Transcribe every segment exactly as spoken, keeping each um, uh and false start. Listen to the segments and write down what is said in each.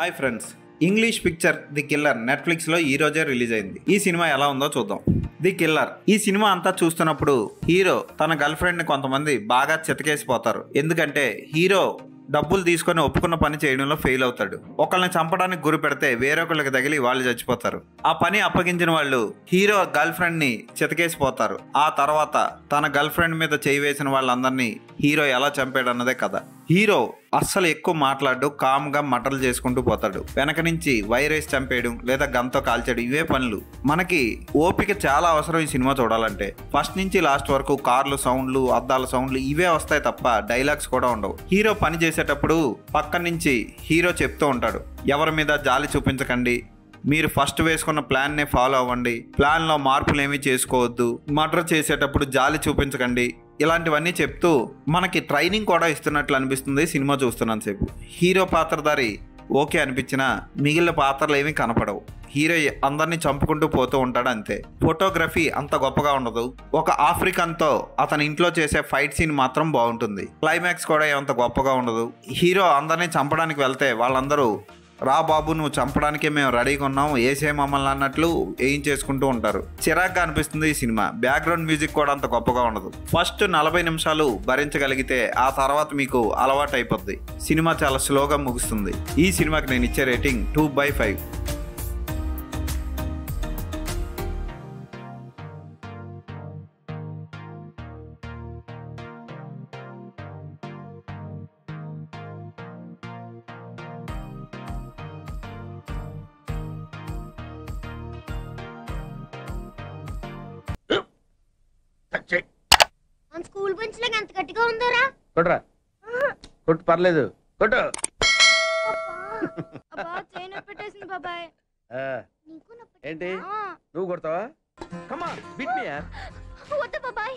Hi friends, English picture the killer Netflix లో ఈ రోజే రిలీజ్ అయింది. ఈ సినిమా ఎలా ఉందో చూద్దాం. ది కిల్లర్ ఈ సినిమా అంతా చూస్తున్నప్పుడు హీరో తన గర్ల్ ఫ్రెండ్ ని కొంతమంది బాగా చితకేసిపోతారు. ఎందుకంటే హీరో డబ్బులు తీసుకొని ఒప్పుకున్న పని చేయడంలో ఫెయిల్ అవుతాడు. ఒకళ్ళని చంపడానికి గురి పెడితే వేరొకళ్ళకి తగిలి వాళ్ళు చచ్చిపోతారు. ఆ పని అప్పగించిన వాళ్ళు హీరో గర్ల్ ఫ్రెండ్ ని చితకేసిపోతారు. ఆ తర్వాత తన గర్ల్ ఫ్రెండ్ మీద చేయి వేసిన వాళ్ళందరినీ హీరో ఎలా చంపాడు అన్నదే కదా. హీరో అస్సలు ఎక్కువ మాట్లాడు, కామ్గా మటలు చేసుకుంటూ పోతాడు. వెనక నుంచి వైరస్ చంపేయడం లేదా గంతో కాల్చడం, ఇవే పనులు. మనకి ఓపిక చాలా అవసరం ఈ సినిమా చూడాలంటే. ఫస్ట్ నుంచి లాస్ట్ వరకు కార్లు సౌండ్లు, అద్దాల సౌండ్లు ఇవే వస్తాయి తప్ప డైలాగ్స్ కూడా ఉండవు. హీరో పని చేసేటప్పుడు పక్క నుంచి హీరో చెప్తూ ఉంటాడు, ఎవరి మీద జాలి చూపించకండి, మీరు ఫస్ట్ వేసుకున్న ప్లాన్నే ఫాలో అవ్వండి, ప్లాన్లో మార్పులు ఏమీ చేసుకోవద్దు, మర్డర్ చేసేటప్పుడు జాలి చూపించకండి, ఇలాంటివన్నీ చెప్తూ మనకి ట్రైనింగ్ కూడా ఇస్తున్నట్లు అనిపిస్తుంది సినిమా చూస్తున్నాను సేపు. హీరో పాత్రధారి ఓకే అనిపించినా మిగిలిన పాత్రలు ఏమీ కనపడవు. హీరో అందరినీ చంపుకుంటూ పోతూ ఉంటాడు అంతే. ఫోటోగ్రఫీ అంత గొప్పగా ఉండదు. ఒక ఆఫ్రికన్తో అతని ఇంట్లో చేసే ఫైట్ సీన్ మాత్రం బాగుంటుంది. క్లైమాక్స్ కూడా ఏమంత గొప్పగా ఉండదు. హీరో అందరినీ చంపడానికి వెళ్తే వాళ్ళందరూ రా బాబు, నువ్వు చంపడానికే మేము రెడీగా ఉన్నాం, ఏసే మమ్మల్ని అన్నట్లు ఏం చేసుకుంటూ ఉంటారు. చిరాగ్గా అనిపిస్తుంది ఈ సినిమా. బ్యాక్గ్రౌండ్ మ్యూజిక్ కూడా అంత గొప్పగా ఉండదు. ఫస్ట్ నలభై నిమిషాలు భరించగలిగితే ఆ తర్వాత మీకు అలవాటు అయిపోద్ది. సినిమా చాలా స్లోగా ముగుస్తుంది. ఈ సినిమాకి నేను ఇచ్చే rating two by five. School bench లాగా ఎంత గట్టిగా ఉందోరా, కొట్టరా, కొట్టు, పర్లేదు కొట్టు. అబ్బా చైన్ పెట్టేసింది బాబాయ్. ఏంటి నువ్వు కొడతావా? కమ్ ఆన్ బీట్ మీ యార్. వద్ద బాబాయ్,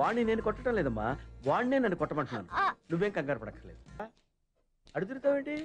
వాణ్ణి నేను కొట్టడం లేదమ్మా, వాణ్ణే నన్ను కొట్టమంటున్నాను. నువ్వేం కంగారు పడక్కర్లేదు. అడుగుతావేంటి?